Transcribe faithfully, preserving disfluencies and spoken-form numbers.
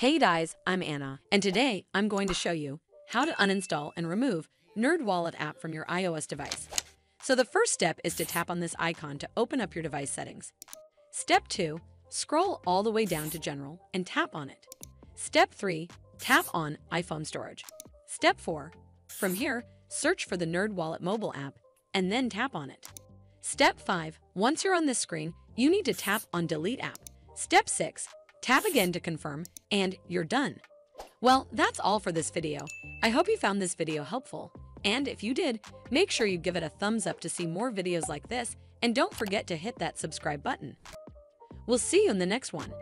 Hey guys, I'm Anna, and today I'm going to show you how to uninstall and remove NerdWallet app from your iOS device. So the first step is to tap on this icon to open up your device settings. Step two, scroll all the way down to General and tap on it. Step three, tap on iPhone storage. Step four, from here, search for the NerdWallet mobile app and then tap on it. Step five, once you're on this screen, you need to tap on Delete app. Step six, tap again to confirm, and you're done. Well, that's all for this video. I hope you found this video helpful. And if you did, make sure you give it a thumbs up to see more videos like this, and don't forget to hit that subscribe button. We'll see you in the next one.